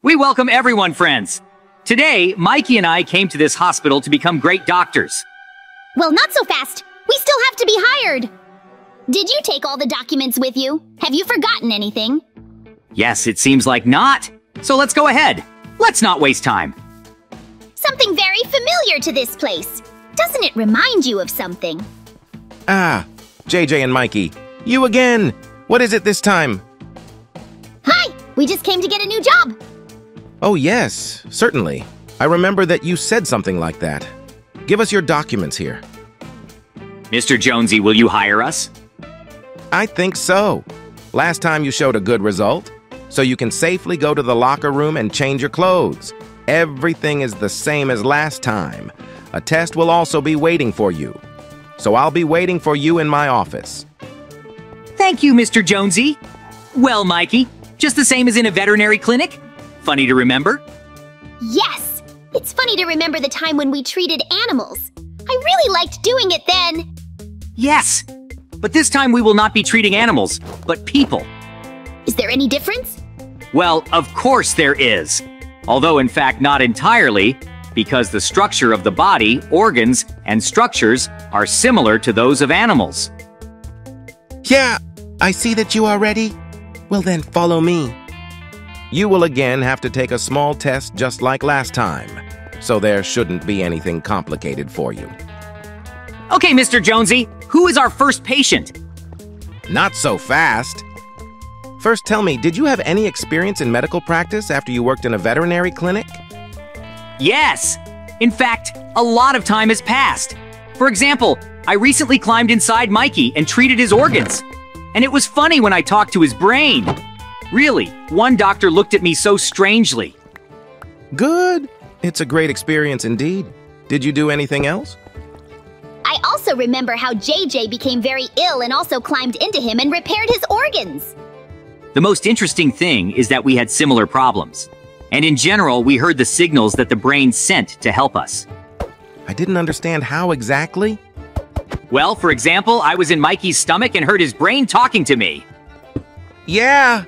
We welcome everyone, friends. Today, Mikey and I came to this hospital to become great doctors. Well, not so fast. We still have to be hired. Did you take all the documents with you? Have you forgotten anything? Yes, it seems like not. So let's go ahead. Let's not waste time. Something very familiar to this place. Doesn't it remind you of something? Ah, JJ and Mikey. You again. What is it this time? Hi, we just came to get a new job. Oh yes, certainly. I remember that you said something like that. Give us your documents here. Mr. Jonesy, will you hire us? I think so. Last time you showed a good result, so you can safely go to the locker room and change your clothes. Everything is the same as last time. A test will also be waiting for you. So I'll be waiting for you in my office. Thank you, Mr. Jonesy. Well, Mikey, just the same as in a veterinary clinic? Funny to remember? Yes! It's funny to remember the time when we treated animals. I really liked doing it then. Yes, but this time we will not be treating animals, but people. Is there any difference? Well, of course there is. Although, in fact, not entirely, because the structure of the body, organs, and structures are similar to those of animals. Yeah, I see that you are ready. Well then, follow me. You will again have to take a small test just like last time, so there shouldn't be anything complicated for you. Okay, Mr. Jonesy, who is our first patient? Not so fast. First, tell me, did you have any experience in medical practice after you worked in a veterinary clinic? Yes! In fact, a lot of time has passed. For example, I recently climbed inside Mikey and treated his organs. And it was funny when I talked to his brain. Really, one doctor looked at me so strangely. Good. It's a great experience indeed. Did you do anything else? I also remember how JJ became very ill and also climbed into him and repaired his organs. The most interesting thing is that we had similar problems. And in general, we heard the signals that the brain sent to help us. I didn't understand how exactly. Well, for example, I was in Mikey's stomach and heard his brain talking to me. Yeah,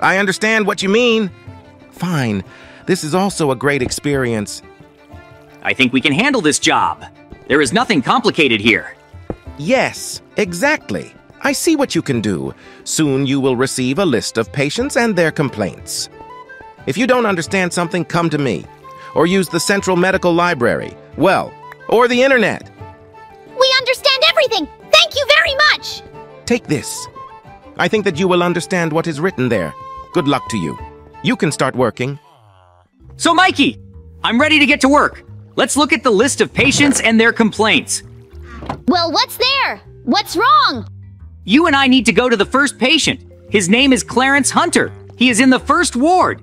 I understand what you mean. Fine. This is also a great experience. I think we can handle this job. There is nothing complicated here. Yes, exactly. I see what you can do. Soon you will receive a list of patients and their complaints. If you don't understand something, come to me. Or use the Central Medical Library. Well, or the internet. We understand everything. Thank you very much. Take this. I think that you will understand what is written there. Good luck to you. You can start working. So, Mikey, I'm ready to get to work. Let's look at the list of patients and their complaints. Well, what's there? What's wrong? You and I need to go to the first patient. His name is Clarence Hunter. He is in the first ward.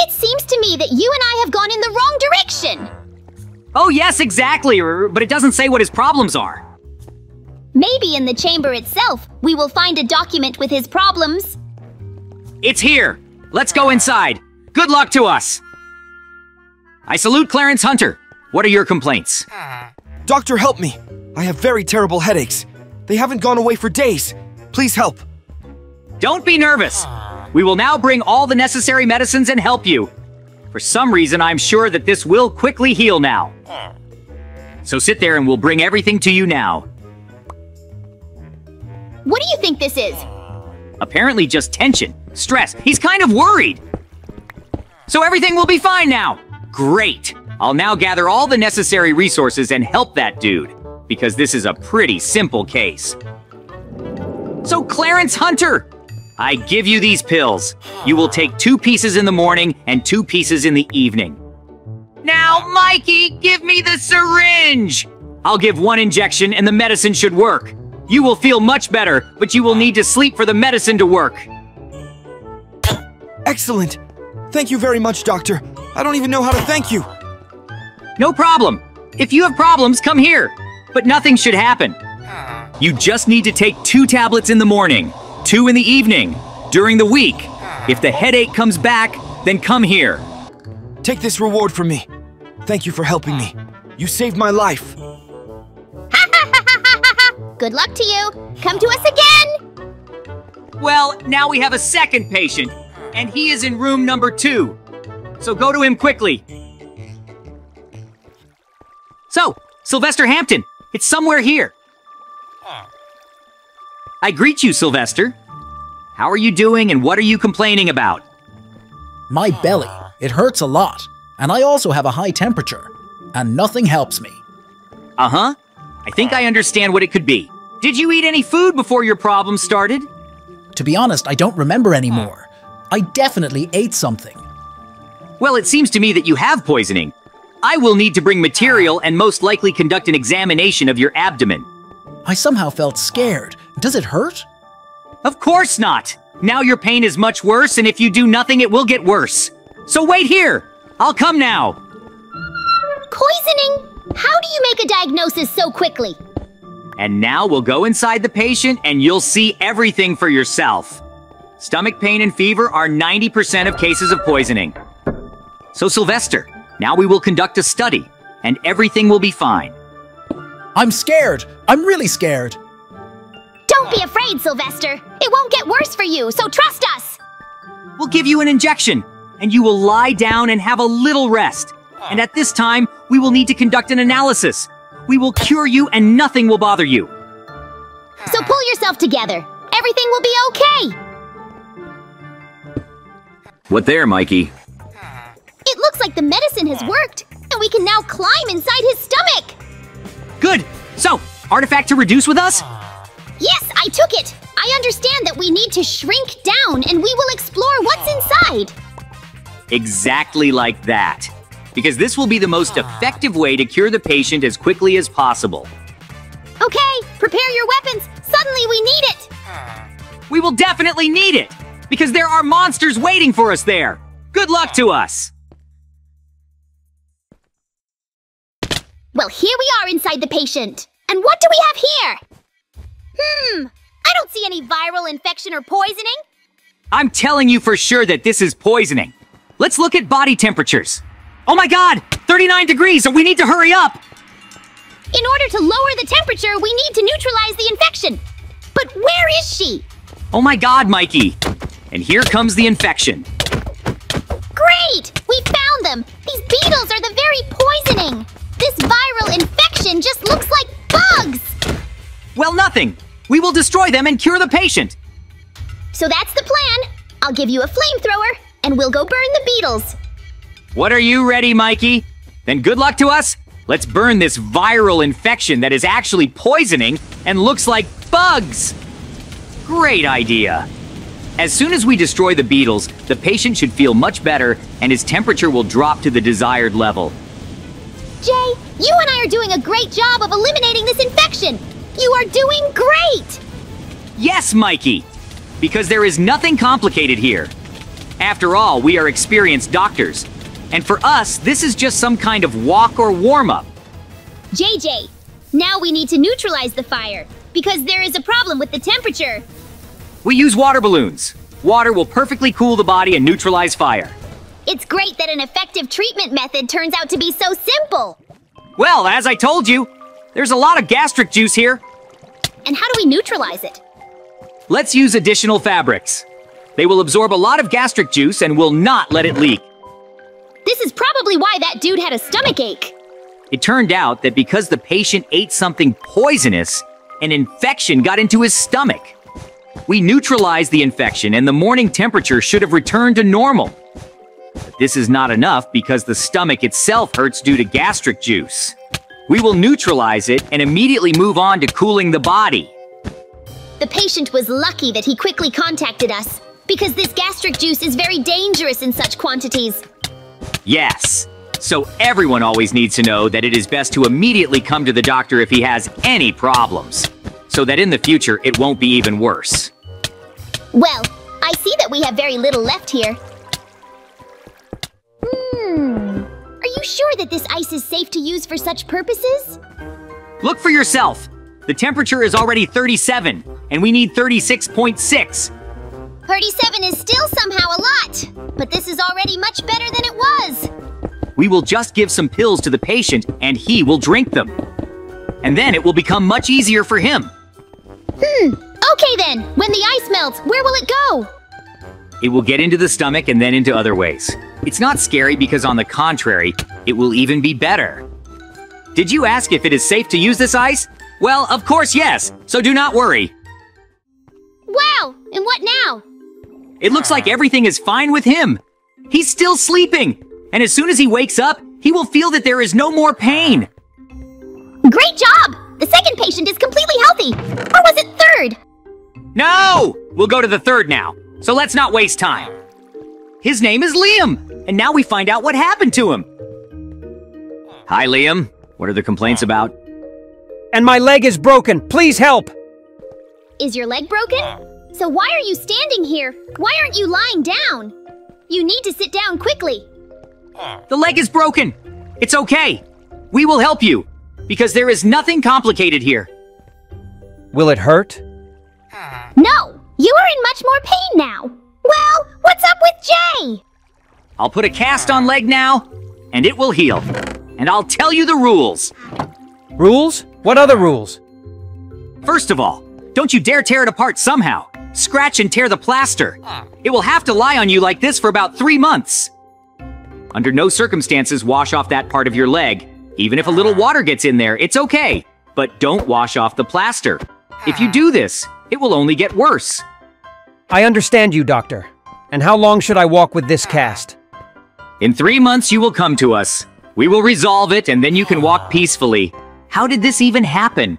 It seems to me that you and I have gone in the wrong direction. Oh, yes, exactly. But it doesn't say what his problems are. Maybe in the chamber itself, we will find a document with his problems. It's here. Let's go inside. Good luck to us. I salute Clarence Hunter. What are your complaints? Doctor, help me. I have very terrible headaches. They haven't gone away for days. Please help. Don't be nervous. We will now bring all the necessary medicines and help you. For some reason, I'm sure that this will quickly heal now. So sit there and we'll bring everything to you now. What do you think this is? Apparently just tension, stress. He's kind of worried. So everything will be fine now. Great! I'll now gather all the necessary resources and help that dude, because this is a pretty simple case. So Clarence Hunter, I give you these pills. You will take 2 pieces in the morning and 2 pieces in the evening. Now, Mikey, give me the syringe! I'll give 1 injection and the medicine should work. You will feel much better, but you will need to sleep for the medicine to work. Excellent! Thank you very much, Doctor. I don't even know how to thank you. No problem. If you have problems, come here. But nothing should happen. You just need to take 2 tablets in the morning, 2 in the evening, during the week. If the headache comes back, then come here. Take this reward from me. Thank you for helping me. You saved my life. Good luck to you. Come to us again. Well, now we have a second patient. And he is in room number 2. So go to him quickly. So, Sylvester Hampton, it's somewhere here. I greet you, Sylvester. How are you doing and what are you complaining about? My belly. It hurts a lot. And I also have a high temperature. And nothing helps me. Uh-huh. I think I understand what it could be. Did you eat any food before your problem started? To be honest, I don't remember anymore. I definitely ate something. Well, it seems to me that you have poisoning. I will need to bring material and most likely conduct an examination of your abdomen. I somehow felt scared. Does it hurt? Of course not. Now your pain is much worse, and if you do nothing, it will get worse. So wait here. I'll come now. Poisoning? How do you make a diagnosis so quickly? And now we'll go inside the patient and you'll see everything for yourself. Stomach pain and fever are 90% of cases of poisoning. So Sylvester, now we will conduct a study and everything will be fine. I'm scared. I'm really scared. Don't be afraid, Sylvester. It won't get worse for you, so trust us. We'll give you an injection and you will lie down and have a little rest. And at this time, we will need to conduct an analysis. We will cure you and nothing will bother you. So pull yourself together. Everything will be okay. What there, Mikey? It looks like the medicine has worked, and we can now climb inside his stomach. Good. So, artifact to reduce with us? Yes, I took it. I understand that we need to shrink down, and we will explore what's inside. Exactly like that. Because this will be the most effective way to cure the patient as quickly as possible. Okay, prepare your weapons. Suddenly we need it. We will definitely need it, because there are monsters waiting for us there. Good luck to us. Well, here we are inside the patient. And what do we have here? I don't see any viral infection or poisoning. I'm telling you for sure that this is poisoning. Let's look at body temperatures. Oh my God! 39 degrees, so we need to hurry up! In order to lower the temperature, we need to neutralize the infection. But where is she? Oh my God, Mikey! And here comes the infection. Great! We found them! These beetles are the very poisoning! This viral infection just looks like bugs! Well, nothing! We will destroy them and cure the patient! So that's the plan! I'll give you a flamethrower, and we'll go burn the beetles! What are you ready, Mikey? Then good luck to us. Let's burn this viral infection that is actually poisoning and looks like bugs. Great idea. As soon as we destroy the beetles, the patient should feel much better and his temperature will drop to the desired level. Jay, you and I are doing a great job of eliminating this infection. You are doing great. Yes, Mikey, because there is nothing complicated here. After all, we are experienced doctors. And for us, this is just some kind of walk or warm-up. JJ, now we need to neutralize the fire, because there is a problem with the temperature. We use water balloons. Water will perfectly cool the body and neutralize fire. It's great that an effective treatment method turns out to be so simple. Well, as I told you, there's a lot of gastric juice here. And how do we neutralize it? Let's use additional fabrics. They will absorb a lot of gastric juice and will not let it leak. This is probably why that dude had a stomach ache. It turned out that because the patient ate something poisonous, an infection got into his stomach. We neutralized the infection and the morning temperature should have returned to normal. But this is not enough because the stomach itself hurts due to gastric juice. We will neutralize it and immediately move on to cooling the body. The patient was lucky that he quickly contacted us because this gastric juice is very dangerous in such quantities. Yes, so everyone always needs to know that it is best to immediately come to the doctor if he has any problems, so that in the future it won't be even worse. Well, I see that we have very little left here. Are you sure that this ice is safe to use for such purposes? Look for yourself. The temperature is already 37, and we need 36.6. 37 is still somehow a lot, but this is already much better than it was. We will just give some pills to the patient and he will drink them. And then it will become much easier for him. Okay then, when the ice melts, where will it go? It will get into the stomach and then into other ways. It's not scary because, on the contrary, it will even be better. Did you ask if it is safe to use this ice? Well, of course yes, so do not worry. Wow, and what now? It looks like everything is fine with him. He's still sleeping, and as soon as he wakes up, he will feel that there is no more pain. Great job! The second patient is completely healthy. Or was it third? No! We'll go to the third now, so let's not waste time. His name is Liam, and now we find out what happened to him. Hi, Liam. What are the complaints about? And my leg is broken. Please help! Is your leg broken? So why are you standing here? Why aren't you lying down? You need to sit down quickly. The leg is broken. It's okay. We will help you, because there is nothing complicated here. Will it hurt? No, you are in much more pain now. Well, what's up with Jay? I'll put a cast on leg now, and it will heal. And I'll tell you the rules. Rules? What other rules? First of all, don't you dare tear it apart somehow. Scratch and tear the plaster. It will have to lie on you like this for about 3 months. Under no circumstances wash off that part of your leg. Even if a little water gets in there, it's okay. But don't wash off the plaster. If you do this, it will only get worse. I understand you, doctor. And how long should I walk with this cast? In 3 months you will come to us. We will resolve it and then you can walk peacefully. How did this even happen?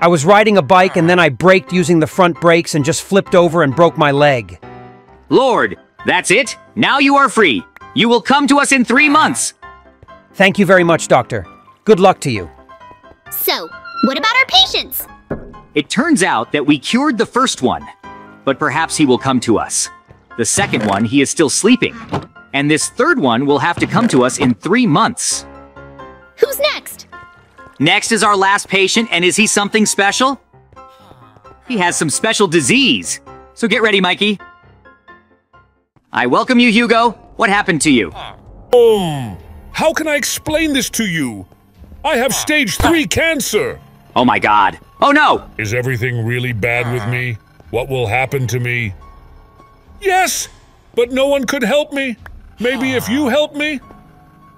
I was riding a bike and then I braked using the front brakes and just flipped over and broke my leg. Lord, that's it. Now you are free. You will come to us in 3 months. Thank you very much, doctor. Good luck to you. So, what about our patients? It turns out that we cured the first one, but perhaps he will come to us. The second one, he is still sleeping. And this third one will have to come to us in 3 months. Who's next? Next is our last patient, and is he something special? He has some special disease. So get ready, Mikey. I welcome you, Hugo. What happened to you? How can I explain this to you? I have stage 3 cancer. Oh my God. Oh no! Is everything really bad with me? What will happen to me? Yes! But no one could help me. Maybe if you help me,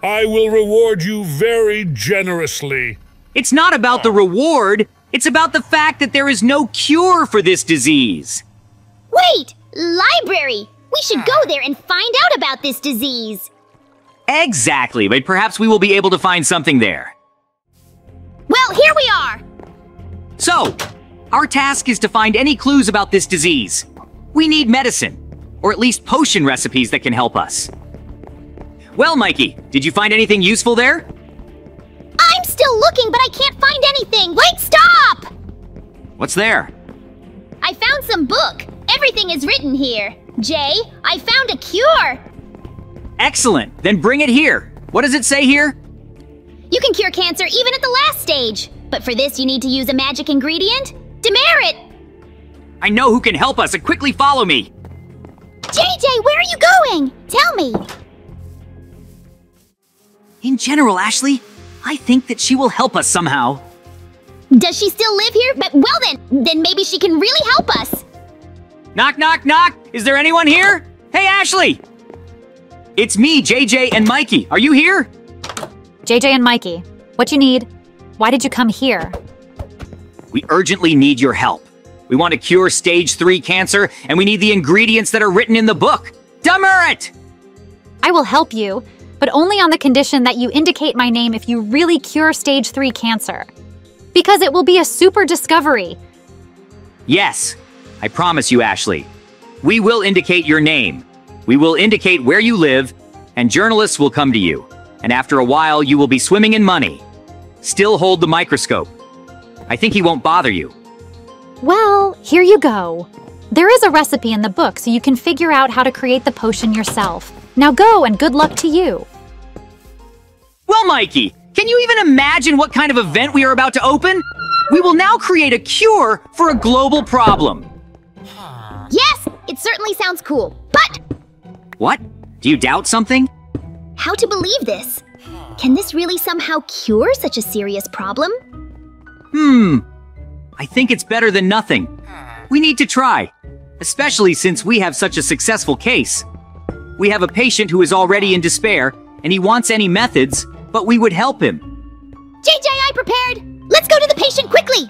I will reward you very generously. It's not about the reward. It's about the fact that there is no cure for this disease. Wait! Library! We should go there and find out about this disease. Exactly, but perhaps we will be able to find something there. Well, here we are! So, our task is to find any clues about this disease. We need medicine, or at least potion recipes that can help us. Well, Mikey, did you find anything useful there? I'm still looking, but I can't find anything. Wait, stop! What's there? I found some book. Everything is written here. Jay, I found a cure. Excellent. Then bring it here. What does it say here? You can cure cancer even at the last stage. But for this, you need to use a magic ingredient. Demerit! I know who can help us, and quickly follow me! JJ, where are you going? Tell me! In general, Ashley, I think that she will help us somehow. Does she still live here? But well then maybe she can really help us! Knock, knock, knock! Is there anyone here? Hey, Ashley! It's me, JJ and Mikey. Are you here? JJ and Mikey, what you need? Why did you come here? We urgently need your help. We want to cure stage 3 cancer, and we need the ingredients that are written in the book. Demerit! I will help you, but only on the condition that you indicate my name if you really cure stage 3 cancer. Because it will be a super discovery. Yes, I promise you, Ashley. We will indicate your name. We will indicate where you live, and journalists will come to you. And after a while, you will be swimming in money. Still hold the microscope. I think he won't bother you. Well, here you go. There is a recipe in the book, so you can figure out how to create the potion yourself. Now go, and good luck to you. Well, Mikey, can you even imagine what kind of event we are about to open? We will now create a cure for a global problem. Yes, it certainly sounds cool, but... What? Do you doubt something? How to believe this? Can this really somehow cure such a serious problem? I think it's better than nothing. We need to try, especially since we have such a successful case. We have a patient who is already in despair, and he wants any methods, but we would help him. JJ, I prepared! Let's go to the patient quickly!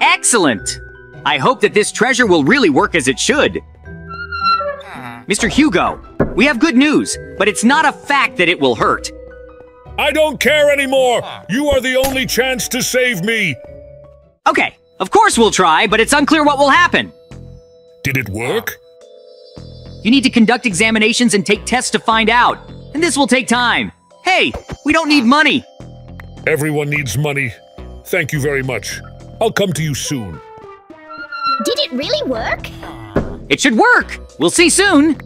Excellent! I hope that this treasure will really work as it should. Mr. Hugo, we have good news, but it's not a fact that it will hurt. I don't care anymore! You are the only chance to save me! Okay, of course we'll try, but it's unclear what will happen. Did it work? You need to conduct examinations and take tests to find out, and this will take time. Hey, we don't need money. Everyone needs money. Thank you very much. I'll come to you soon. Did it really work? It should work. We'll see soon.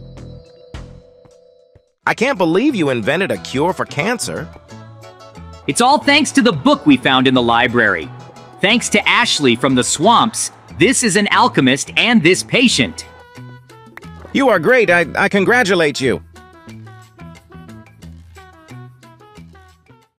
I can't believe you invented a cure for cancer. It's all thanks to the book we found in the library. Thanks to Ashley from the swamps, this is an alchemist and this patient. You are great. I congratulate you.